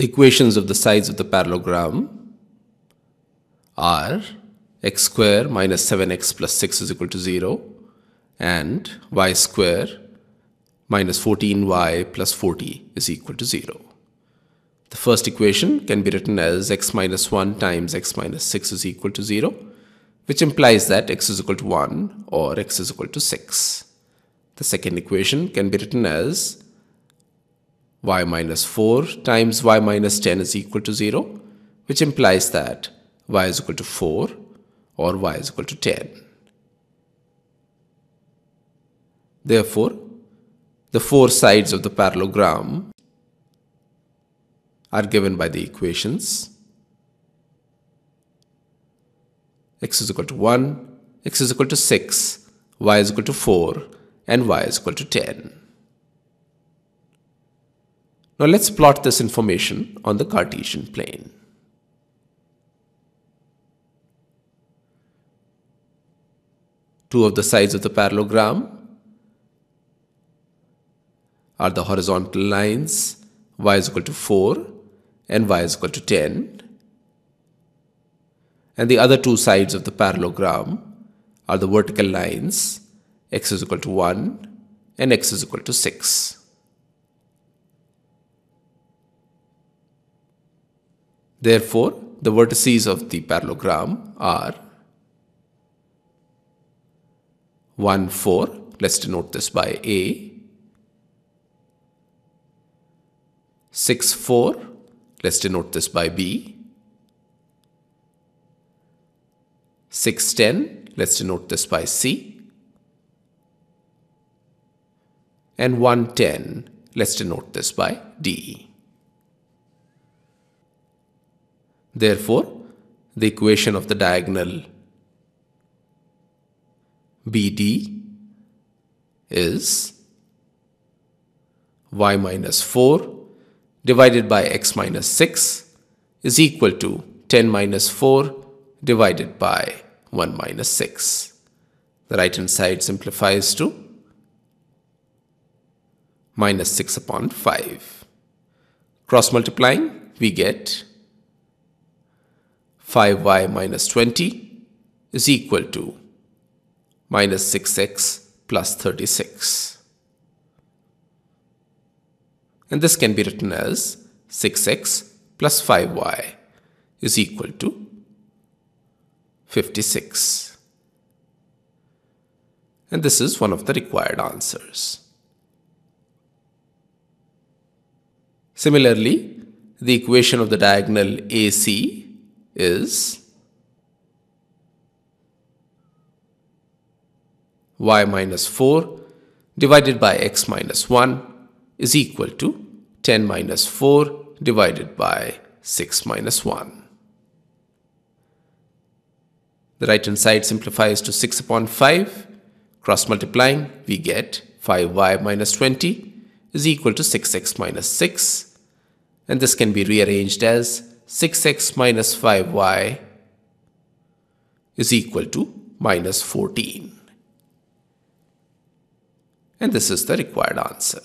The equations of the sides of the parallelogram are x square minus 7x plus 6 is equal to 0 and y square minus 14y plus 40 is equal to 0. The first equation can be written as x minus 1 times x minus 6 is equal to 0, which implies that x is equal to 1 or x is equal to 6. The second equation can be written as y minus 4 times y minus 10 is equal to 0, which implies that y is equal to 4 or y is equal to 10. Therefore, the four sides of the parallelogram are given by the equations x is equal to 1, x is equal to 6, y is equal to 4 and y is equal to 10. Now let's plot this information on the Cartesian plane. Two of the sides of the parallelogram are the horizontal lines y is equal to 4 and y is equal to 10, and the other two sides of the parallelogram are the vertical lines x is equal to 1 and x is equal to 6. Therefore, the vertices of the parallelogram are 1, 4, let's denote this by A, 6, 4, let's denote this by B, 6, 10, let's denote this by C, and 1, 10, let's denote this by D. Therefore, the equation of the diagonal BD is y minus 4 divided by x minus 6 is equal to 10 minus 4 divided by 1 minus 6. The right hand side simplifies to minus 6 upon 5. Cross multiplying, we get 5y minus 20 is equal to minus 6x plus 36. And this can be written as 6x plus 5y is equal to 56. And this is one of the required answers. Similarly, the equation of the diagonal AC is y minus 4 divided by x minus 1 is equal to 10 minus 4 divided by 6 minus 1. The right hand side simplifies to 6 upon 5. Cross multiplying, we get 5y minus 20 is equal to 6x minus 6, and this can be rearranged as 6x minus 5y is equal to minus 14. And this is the required answer.